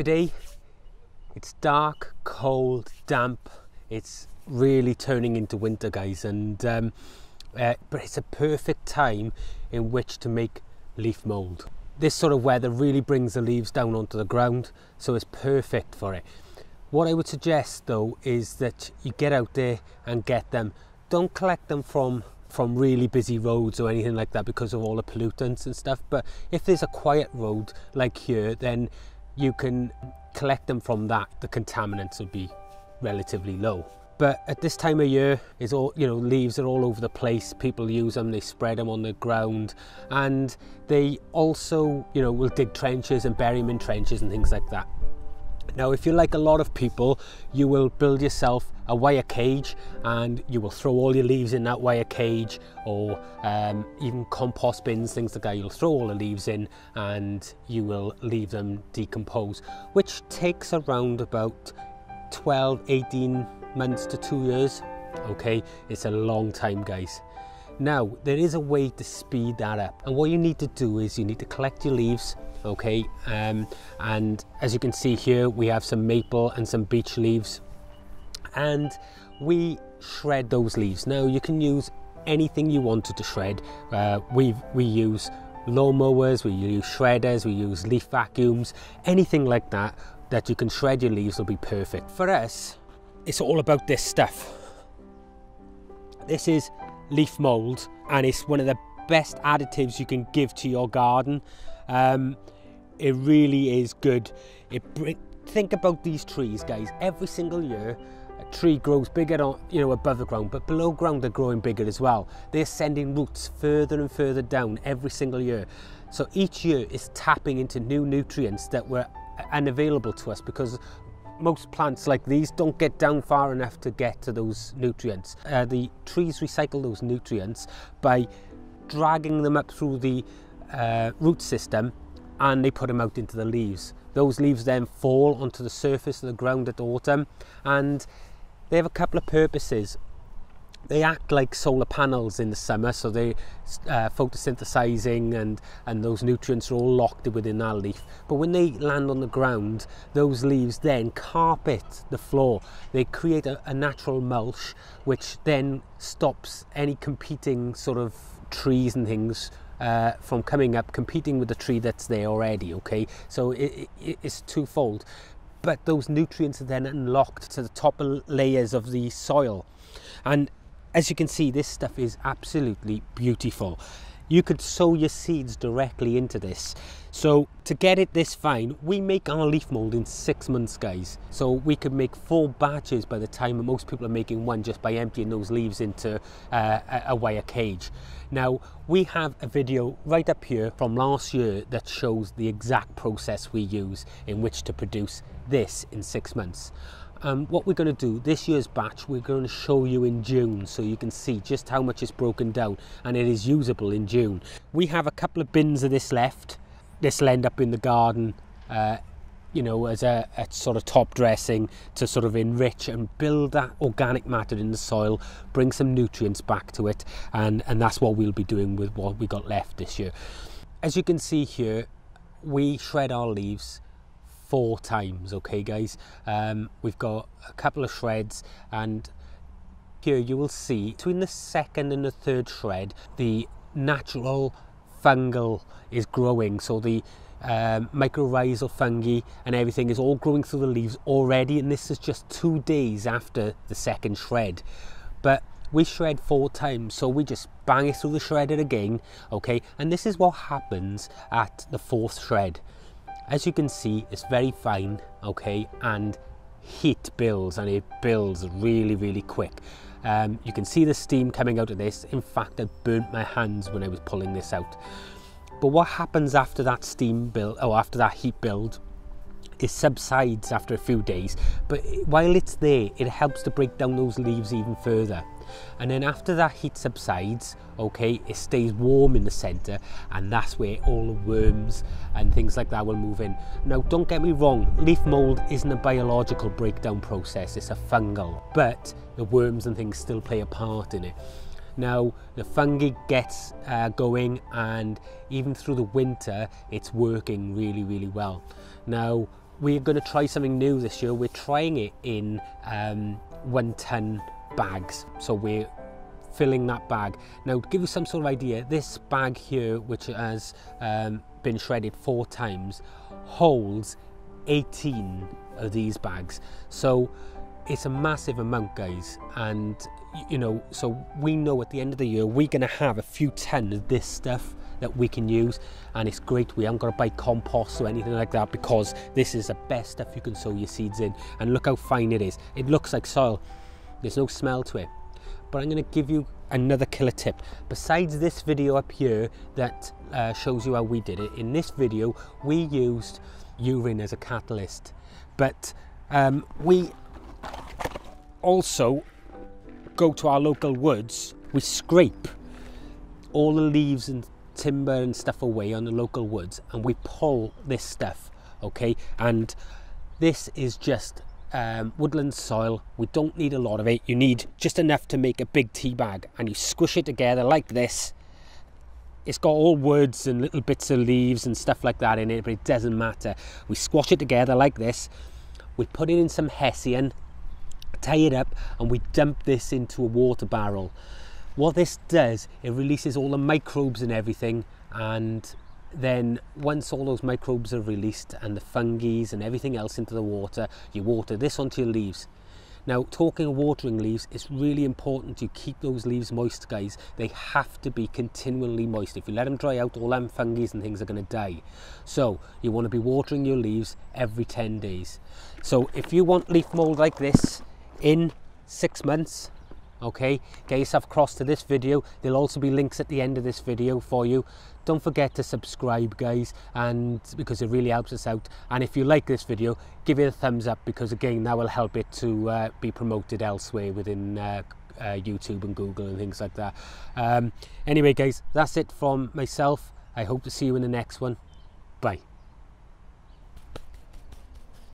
Today it's dark, cold, damp. It's really turning into winter, guys, and but it's a perfect time in which to make leaf mould. This sort of weather really brings the leaves down onto the ground, so it's perfect for it. What I would suggest though is that you get out there and get them. Don't collect them from really busy roads or anything like that because of all the pollutants and stuff, but if there's a quiet road like here, then you can collect them from that. The contaminants would be relatively low. But at this time of year, is all, you know, leaves are all over the place. People use them, they spread them on the ground, and they also, you know, will dig trenches and bury them in trenches and things like that. Now, if you're like a lot of people, you will build yourself a wire cage and you will throw all your leaves in that wire cage, or even compost bins, things like that. You'll throw all the leaves in and you will leave them decompose, which takes around about 12, 18 months to 2 years. Okay, it's a long time, guys. Now, there is a way to speed that up, and what you need to do is you need to collect your leaves, okay, and as you can see here, we have some maple and some beech leaves, and we shred those leaves. Now, you can use anything you wanted to shred. We use lawnmowers, we use shredders, we use leaf vacuums, anything like that that you can shred your leaves will be perfect. For us, it's all about this stuff. This is leaf mould, and it's one of the best additives you can give to your garden. It really is good. Think about these trees, guys. Every single year a tree grows bigger on, you know, above the ground, but below ground they're growing bigger as well. They're sending roots further and further down every single year, so each year is tapping into new nutrients that were unavailable to us because most plants like these don't get down far enough to get to those nutrients. The trees recycle those nutrients by dragging them up through the root system, and they put them out into the leaves. Those leaves then fall onto the surface of the ground at autumn, and they have a couple of purposes. They act like solar panels in the summer, so they photosynthesizing, and those nutrients are all locked within that leaf. But when they land on the ground, those leaves then carpet the floor. They create a natural mulch, which then stops any competing sort of trees and things from coming up, competing with the tree that's there already, okay? So it's twofold. But those nutrients are then unlocked to the top layers of the soil. And as you can see, this stuff is absolutely beautiful. You could sow your seeds directly into this. So to get it this fine, we make our leaf mould in 6 months, guys. So we could make 4 batches by the time most people are making one, just by emptying those leaves into a wire cage. Now, we have a video right up here from last year that shows the exact process we use in which to produce this in 6 months. What we're going to do, this year's batch, we're going to show you in June, so you can see just how much is broken down, and it is usable in June. We have a couple of bins of this left. This will end up in the garden, you know, as a sort of top dressing to sort of enrich and build that organic matter in the soil, bring some nutrients back to it, and that's what we'll be doing with what we got left this year. As you can see here, we shred our leaves 4 times, okay, guys. We've got a couple of shreds, and here you will see between the second and the third shred the natural fungal is growing. So the mycorrhizal fungi and everything is all growing through the leaves already, and this is just 2 days after the second shred. But we shred 4 times, so we just bang it through the shredder again, okay, and this is what happens at the 4th shred. As you can see, it's very fine, okay, and heat builds, and it builds really, really quick. You can see the steam coming out of this. In fact, I burnt my hands when I was pulling this out. But what happens after that steam build, or after that heat build, it subsides after a few days. But while it's there, it helps to break down those leaves even further. And then after that heat subsides, okay, it stays warm in the centre, and that's where all the worms and things like that will move in. Now, don't get me wrong, leaf mould isn't a biological breakdown process, it's a fungal, but the worms and things still play a part in it. Now, the fungi gets going, and even through the winter, it's working really, really well. Now, We're going to try something new this year. We're trying it in 1-ton bags, so we're filling that bag. Now, to give you some sort of idea, this bag here, which has been shredded 4 times, holds 18 of these bags, so it's a massive amount, guys. And you know, so we know at the end of the year we're going to have a few ton of this stuff that we can use, and it's great. We haven't got to buy compost or anything like that, because this is the best stuff you can sow your seeds in. And look how fine it is. It looks like soil, there's no smell to it. But I'm going to give you another killer tip. Besides this video up here that shows you how we did it, in this video we used urine as a catalyst, but we also go to our local woods. We scrape all the leaves and timber and stuff away on the local woods, and we pull this stuff, okay? And this is just woodland soil. We don't need a lot of it. You need just enough to make a big tea bag, and you squish it together like this. It's got all words and little bits of leaves and stuff like that in it, but it doesn't matter. We squash it together like this. We put it in some hessian, tie it up, and we dump this into a water barrel. What this does, it releases all the microbes and everything, and then once all those microbes are released and the fungi and everything else into the water, you water this onto your leaves. Now, talking of watering leaves, it's really important you keep those leaves moist, guys. They have to be continually moist. If you let them dry out, all them fungi and things are going to die. So you want to be watering your leaves every 10 days. So if you want leaf mold like this in 6 months, okay, get yourself across to this video. There'll also be links at the end of this video for you. Don't forget to subscribe, guys, and because it really helps us out. And if you like this video, give it a thumbs up, because again that will help it to be promoted elsewhere within YouTube and Google and things like that. Anyway, guys, that's it from myself. I hope to see you in the next one. Bye.